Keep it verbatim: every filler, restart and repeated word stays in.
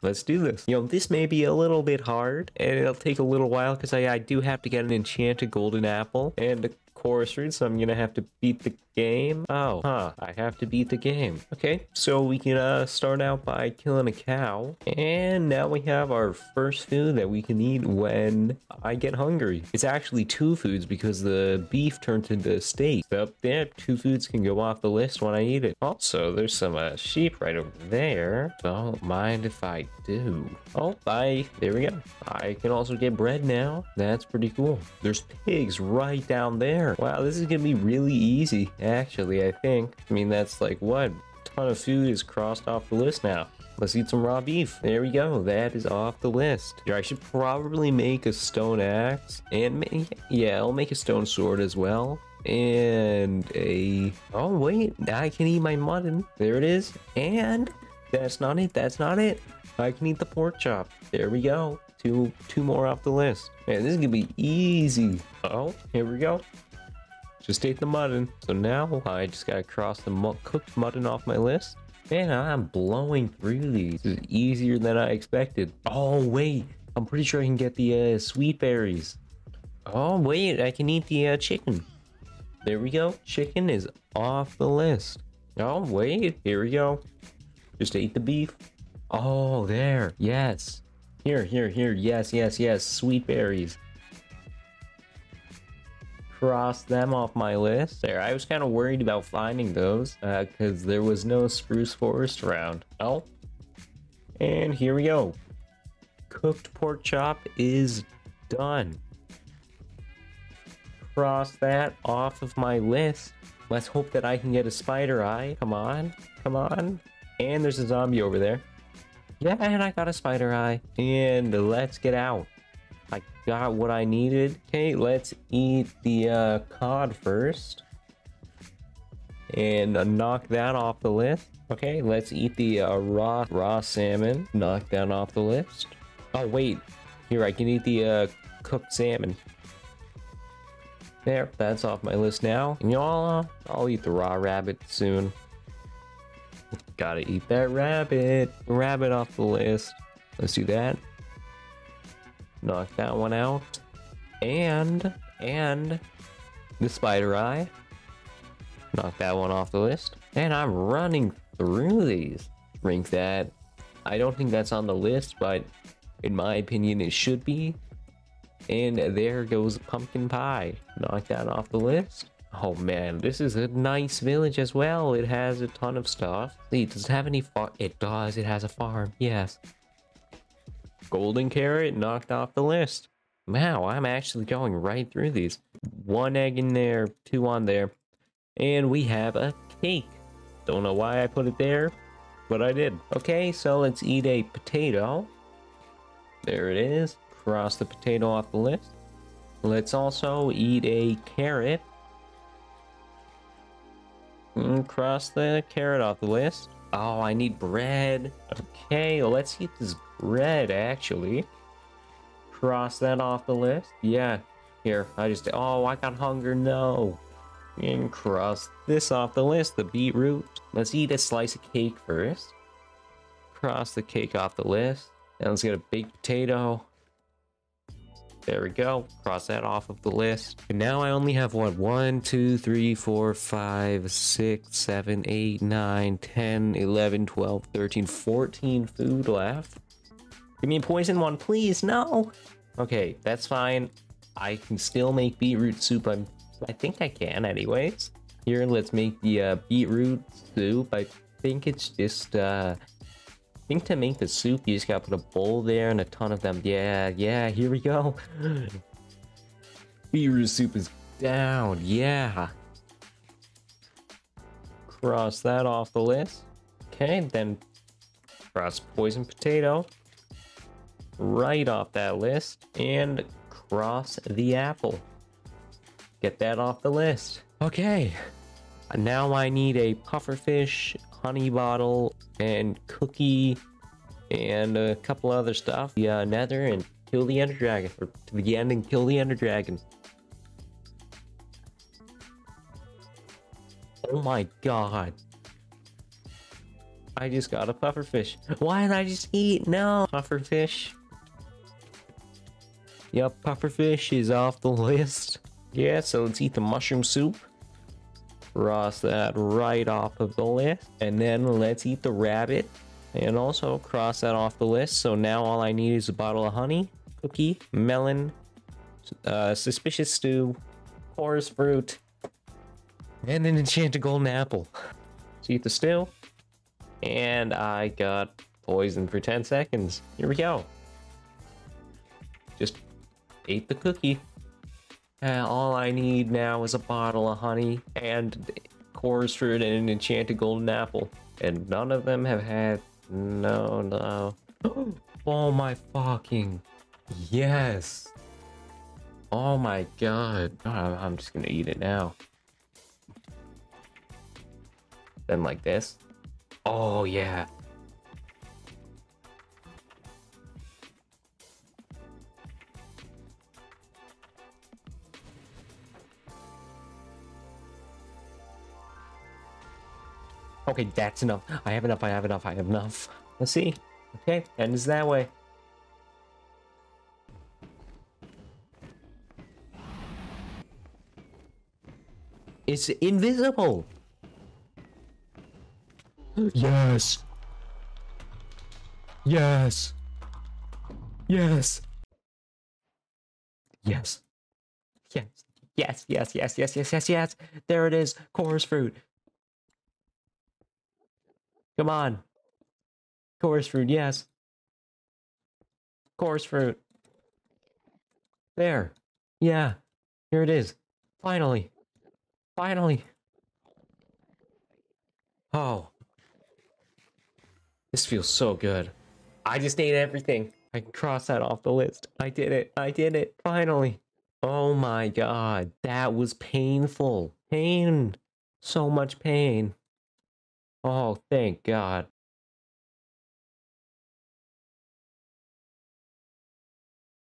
Let's do this. You know, this may be a little bit hard, and it'll take a little while because I, I do have to get an enchanted golden apple and a chorus root, so I'm gonna have to beat the game. Oh, huh, I have to beat the game. Okay, so we can uh, start out by killing a cow, and now we have our first food that we can eat when I get hungry. It's actually two foods because the beef turned into steak. So yeah, two foods can go off the list when I eat it. Also, there's some uh, sheep right over there. Don't mind if I do. Oh, I, there we go. I can also get bread now. That's pretty cool. There's pigs right down there. Wow, this is gonna be really easy. Actually, I think. I mean, that's like what? A ton of food is crossed off the list now. Let's eat some raw beef. There we go. That is off the list. Here, I should probably make a stone axe. And yeah, I'll make a stone sword as well. And a... Oh, wait. I can eat my mutton. There it is. And that's not it. That's not it. I can eat the pork chop. There we go. Two, two more off the list. Man, this is going to be easy. Oh, here we go. Just ate the mutton. So now I just got to cross the mu cooked mutton off my list. Man, I'm blowing through these. This is easier than I expected. Oh, wait. I'm pretty sure I can get the uh, sweet berries. Oh, wait. I can eat the uh, chicken. There we go. Chicken is off the list. Oh, wait. Here we go. Just ate the beef. Oh, there. Yes. Here, here, here. Yes, yes, yes. Sweet berries. Cross them off my list. There, I was kind of worried about finding those because uh, there was no spruce forest around. Oh, and here we go. Cooked pork chop is done. Cross that off of my list. Let's hope that I can get a spider eye. Come on, come on. And there's a zombie over there. Yeah, and I got a spider eye. And let's get out. I got what I needed. Okay, let's eat the uh, cod first. And uh, knock that off the list. Okay, let's eat the uh, raw raw salmon. Knock that off the list. Oh, wait. Here, I can eat the uh, cooked salmon. There, that's off my list now. And y'all, uh, I'll eat the raw rabbit soon. Gotta eat that rabbit. Rabbit off the list. Let's do that. Knock that one out. And, and the spider eye. Knock that one off the list. And I'm running through these. Drink that. I don't think that's on the list, but in my opinion, it should be. And there goes pumpkin pie. Knock that off the list. Oh man, this is a nice village as well. It has a ton of stuff. See, does it have any farm? It does. It has a farm. Yes. Golden carrot knocked off the list. Wow, I'm actually going right through these. One egg in there, two on there. And we have a cake. Don't know why I put it there, but I did. Okay, so let's eat a potato. There it is. Cross the potato off the list. Let's also eat a carrot. And cross the carrot off the list. Oh, I need bread. Okay, let's eat this bread, actually. Cross that off the list. Yeah, here, I just... Oh, I got hunger, no. And cross this off the list, the beetroot. Let's eat a slice of cake first. Cross the cake off the list. And let's get a baked potato. There we go. Cross that off of the list. And now I only have what? one, two, three, four, five, six, seven, eight, nine, ten, eleven, twelve, thirteen, fourteen food left. Give me a poison one, please. No. Okay, that's fine. I can still make beetroot soup. I'm, I think I can anyways. Here, let's make the uh, beetroot soup. I think it's just... Uh, I think to make the soup, you just gotta put a bowl there and a ton of them. Yeah, yeah, here we go. Beetroot soup is down, yeah. Cross that off the list. Okay, then cross poison potato. Right off that list. And cross the apple. Get that off the list. Okay. Now I need a pufferfish, honey bottle, and cookie, and a couple other stuff. Yeah, nether and kill the ender dragon, or to the end and kill the ender dragon. Oh my god. I just got a puffer fish. Why didn't I just eat? No. Puffer fish. Yep, puffer fish is off the list. Yeah, so let's eat the mushroom soup. Cross that right off of the list. And then let's eat the rabbit. And also cross that off the list. So now all I need is a bottle of honey, cookie, melon, uh, suspicious stew, porous fruit, and an enchanted golden apple. Let's eat the stew. And I got poisoned for ten seconds. Here we go. Just ate the cookie. Uh, all I need now is a bottle of honey and coarse fruit and an enchanted golden apple. And none of them have had... No, no. Oh my fucking... Yes. Oh my god. I'm just gonna eat it now. Then like this. Oh yeah. Okay, that's enough. I have enough, I have enough, I have enough. Let's see. Okay, ends that way. It's invisible. Yes. Yes. Yes. Yes. Yes. Yes, yes, yes, yes, yes, yes, yes. There it is. Chorus fruit. Come on. Chorus fruit, yes. Chorus fruit. There. Yeah. Here it is. Finally. Finally. Oh. This feels so good. I just ate everything. I can cross that off the list. I did it. I did it. Finally. Oh my god. That was painful. Pain. So much pain. Oh, thank God.